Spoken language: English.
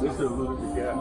Just a little bit, yeah.